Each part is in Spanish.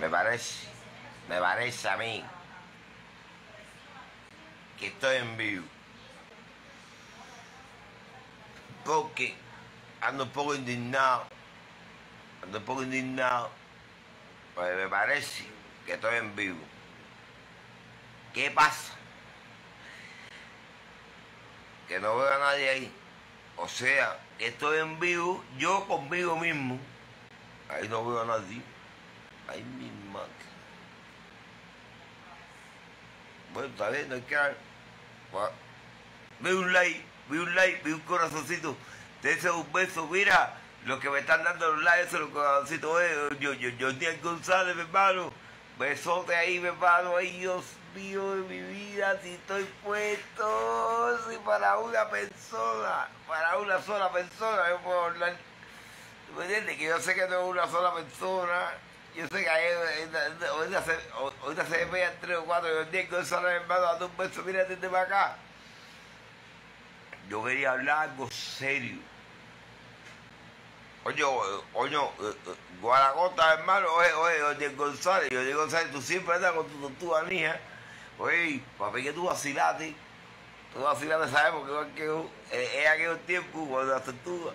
Me parece a mí que estoy en vivo, porque ando un poco indignado, pues me parece que estoy en vivo. ¿Qué pasa? Que no veo a nadie ahí, o sea, que estoy en vivo yo conmigo mismo. Ahí no veo a nadie, ahí mi madre. Bueno, está bien, no hay que dar. Vi un like, vi un corazoncito. Te deseo un beso, mira, los que me están dando los likes, los corazoncitos, Jordiel González, mi hermano. Besote ahí, mi hermano, ay Dios mío de mi vida, si estoy puesto, si para una sola persona yo puedo hablar. ¿Me entiendes? Que yo sé que no es una sola persona, yo sé que ahorita se vean 3 o 4, yo entiendo que eso no es malo, dando un beso, mira, atente para acá. Yo quería hablar algo serio. Oye, Guaragota, hermano, oye, Jordiel González, tú siempre estás con tu tortuga niña. Oye, papi, que tú vacilaste, ¿sabes? Porque es aquel tiempo cuando las tortugas.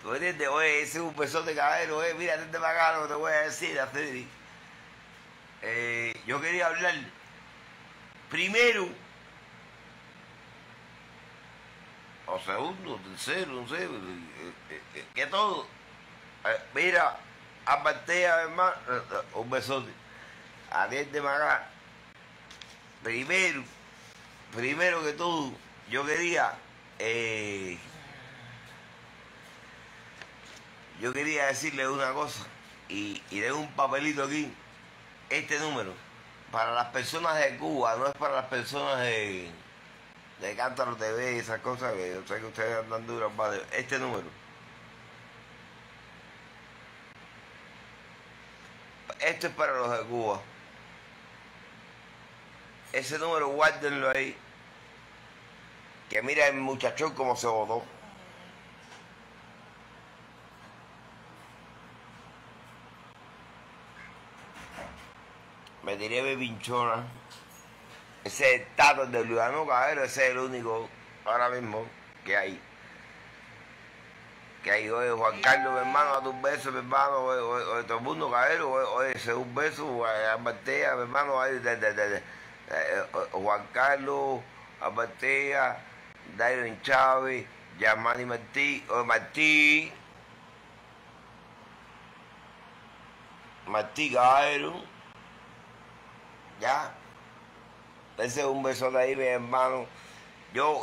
¿Tú entiendes? Oye, ese es un pesote caballero, oye, mira, atente para acá lo que te voy a decir, así. Yo quería hablar primero, o segundo, tercero, no sé, que todo. Mira, Albertea, hermano, un besote, atente para acá. Primero que todo, yo quería... yo quería decirle una cosa y dejo un papelito aquí, este número, para las personas de Cuba, no es para las personas de Cántaro TV y esas cosas, que yo sé que ustedes andan duras, vale, este número. Esto es para los de Cuba. Ese número guárdenlo ahí. Que mira el muchachón cómo se votó. Me tiré mi pinchona. Ese es el tato de Luciano Caballero, ese es el único ahora mismo que hay. Oye, Juan Carlos, mi hermano, a tus besos, mi hermano, oye, todo el mundo, Caballero, oye, ese es un beso, Albertea, mi hermano, oye, Juan Carlos, Albertea, Dairon Chávez, Yamani Martí, Caballero. Ya, ese es un beso de ahí, mi hermano. Yo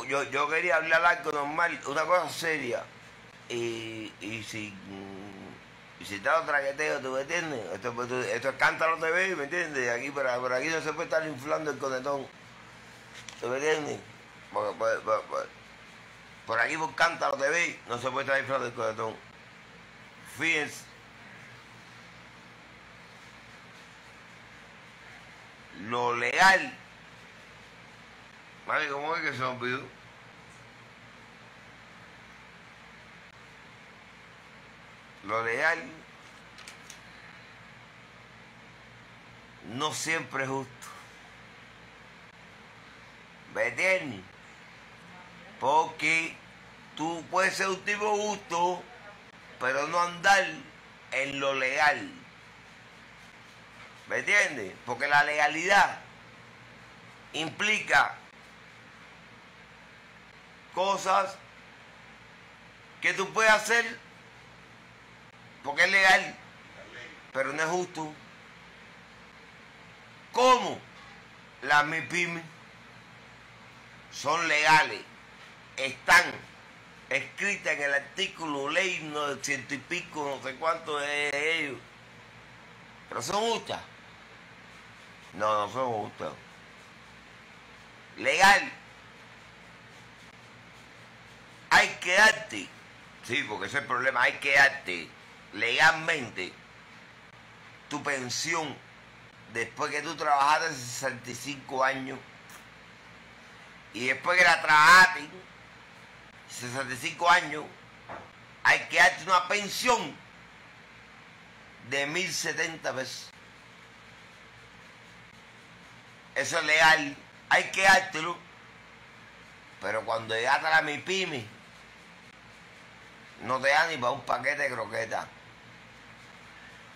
quería hablar algo normal, una cosa seria. Y si te lo traqueteo, ¿tú me entiendes? Esto es Cántaro TV, ¿me entiendes? Aquí, por aquí no se puede estar inflando el conetón. ¿Tú me entiendes? Por aquí, por Cántaro TV, no se puede estar inflando el conetón. Fíjense. Lo legal. Vale, ¿cómo es que se olvidó? Lo legal no siempre es justo. ¿Me entiendes? Porque tú puedes ser un tipo justo, pero no andar en lo legal. ¿Me entiendes? Porque la legalidad implica cosas que tú puedes hacer porque es legal, pero no es justo. Como las MIPYME son legales, están escritas en el artículo ley 900 y pico, no sé cuánto de ellos, pero son justas. No son justos. Legal. Hay que darte. Sí, porque ese es el problema. Hay que darte legalmente tu pensión después que tú trabajaste 65 años. Y después que la trabajaste 65 años, hay que darte una pensión de 1070 veces. Eso es legal, hay que dártelo. Pero cuando llegaste a la MIPYME, no te da ni para un paquete de croquetas.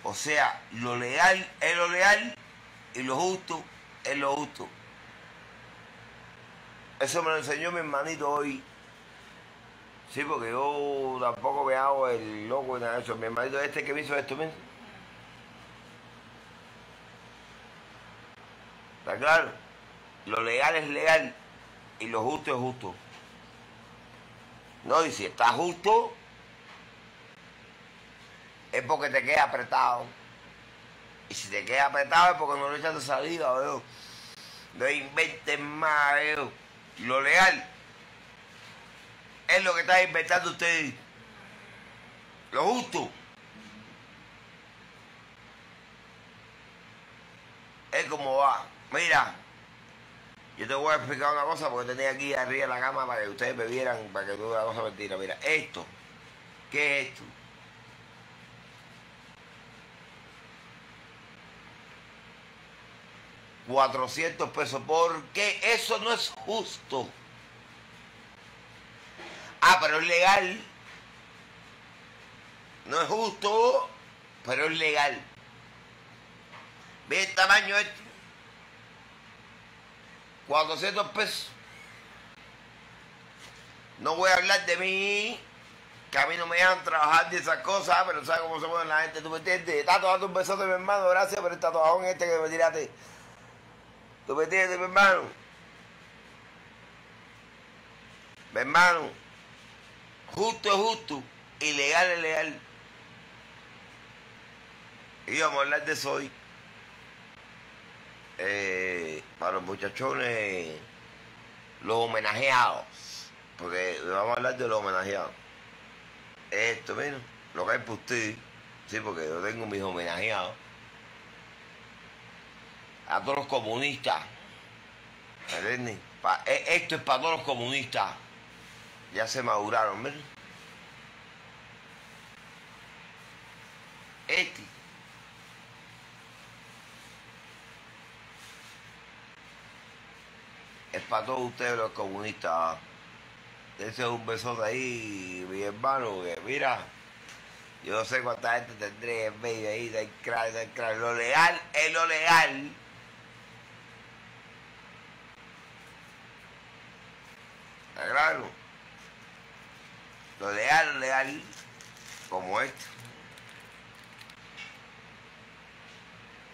O sea, lo legal es lo legal y lo justo es lo justo. Eso me lo enseñó mi hermanito hoy. Sí, porque yo tampoco me hago el loco de eso. Mi hermanito este que me hizo esto, ¿me? ¿Está claro? Lo legal es legal y lo justo es justo. No, y si está justo, es porque te queda apretado. Y si te queda apretado es porque no le echas de salida, veo. No inventes más, veo. Lo legal es lo que están inventando ustedes. Lo justo es como va. Mira, yo te voy a explicar una cosa porque tenía aquí arriba la cama para que ustedes me vieran, para que no la cosa mentira. Mira, esto, ¿qué es esto? $400 pesos, porque eso no es justo. Ah, pero es legal. No es justo, pero es legal. Ve el tamaño este. 400 pesos. No voy a hablar de mí, que a mí no me dejan trabajar de esas cosas, pero sabes cómo se mueve la gente, ¿tú me entiendes? Tato, date un besote, mi hermano, gracias por el tatuajón este que me tiraste. ¿Tú me entiendes, mi hermano? Mi hermano, justo es justo, ilegal es legal. Y vamos a hablar de eso hoy. Para los muchachones, los homenajeados, porque vamos a hablar de los homenajeados. Esto, miren, lo que hay para ustedes, sí, porque yo tengo mis homenajeados. A todos los comunistas, ¿entiendes? Esto es para todos los comunistas. Ya se maduraron, miren. Es para todos ustedes los comunistas. Ese es un besote ahí, mi hermano, que mira, yo no sé cuánta gente tendré en medio ahí, del crack. Lo legal es lo legal. ¿Está claro? Lo legal es legal, como esto,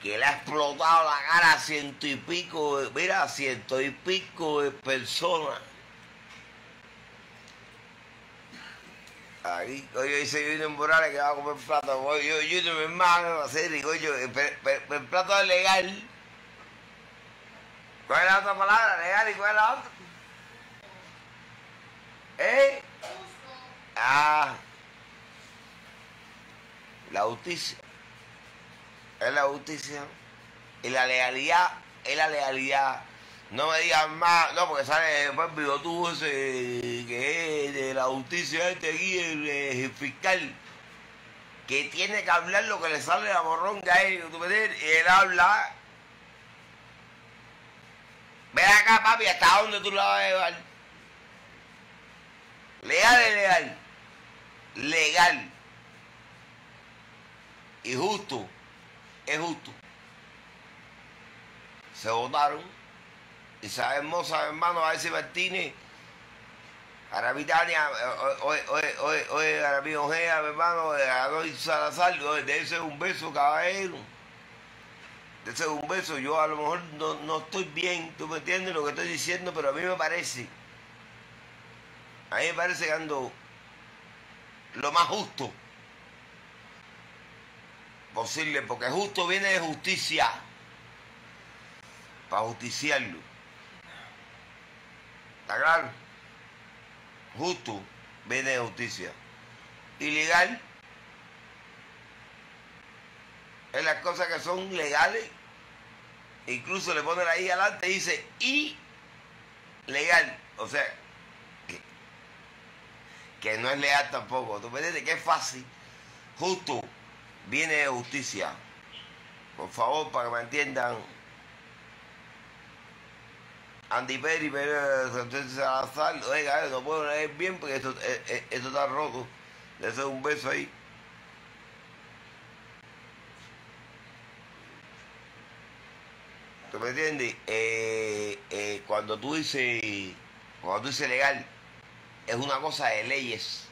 que le ha explotado la cara a 100 y pico, mira, 100 y pico de personas. Aquí, oye, dice Junior Morales que va a comer plátano. Yo, Junior, mi hermano, va a hacer, digo yo, el plátano es legal. ¿Cuál es la otra palabra? ¿Legal y cuál es la otra? ¿Eh? Ah. La justicia. Es la justicia. Y la legalidad es la legalidad. No me digan más, no, porque sale después bigotudo ese que es de la justicia, este aquí, el fiscal, que tiene que hablar lo que le sale la morronga a él, él habla. Ven acá, papi, ¿hasta dónde tú la vas a llevar? Legal es legal. Legal. Y justo. Es justo. Se votaron. Y esa hermosa, hermano, a ese Martínez, Arabitania, oye, Arabí Ojea, mi hermano, Adoy Salazar, de ese es un beso, caballero. De ese es un beso. Yo a lo mejor no estoy bien, tú me entiendes lo que estoy diciendo, pero a mí me parece. A mí me parece que ando lo más justo posible, porque justo viene de justicia, para justiciarlo. ¿Está claro? Justo viene de justicia. Ilegal es las cosas que son legales, incluso le ponen ahí adelante y dice y legal, o sea que no es legal tampoco, tú me entiendes, que es fácil. Justo viene de justicia. Por favor, para que me entiendan. Andy Perry, Salazar, oiga, no puedo leer bien porque esto está roto. Les doy un beso ahí. ¿Tú me entiendes? Cuando tú dices legal, es una cosa de leyes.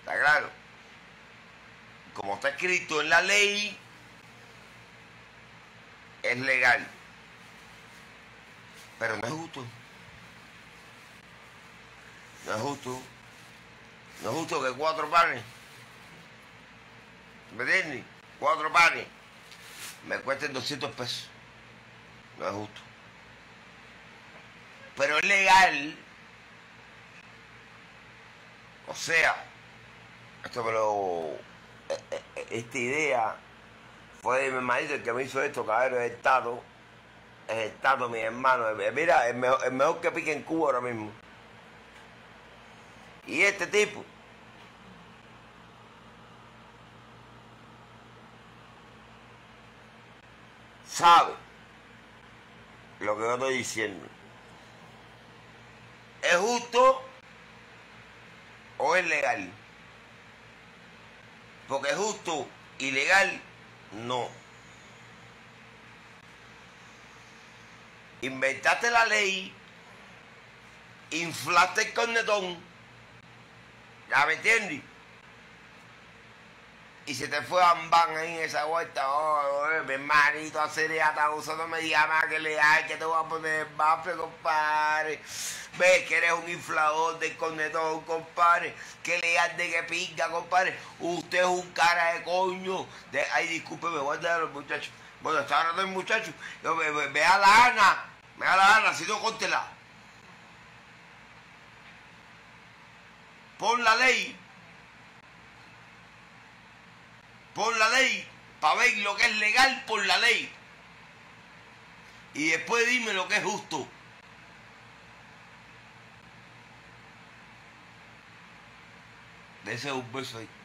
¿Está claro? Como está escrito en la ley, es legal. Pero no es justo. No es justo. No es justo que 4 panes. ¿Me entiendes? 4 panes. Me cuesten 200 pesos. No es justo. Pero es legal. O sea, esta idea fue de mi marido, el que me hizo esto, cabrón, es el Tato. Es el Tato, mi hermano. Mira, el mejor que pique en Cuba ahora mismo. Y este tipo sabe lo que yo estoy diciendo. ¿Es justo o es legal? Porque es justo y legal, no. Inventaste la ley, inflaste el cornetón, ¿ya me entiendes? Y se te fue bambán ahí en esa vuelta. Mi hermanito, acelerata, no me digas más que le hay, que te voy a poner el bafle, compadre. Ves que eres un inflador del cornetón, compadre. Que le hay de que pinga, compadre. Usted es un cara de coño. Ay, discúlpeme, guarda a los muchachos. Bueno, está hablando el muchacho. Ve a la Ana, ve a la Ana, si no, córtela. Pon la ley. Por la ley, para ver lo que es legal por la ley. Y después dime lo que es justo. Dese un beso ahí.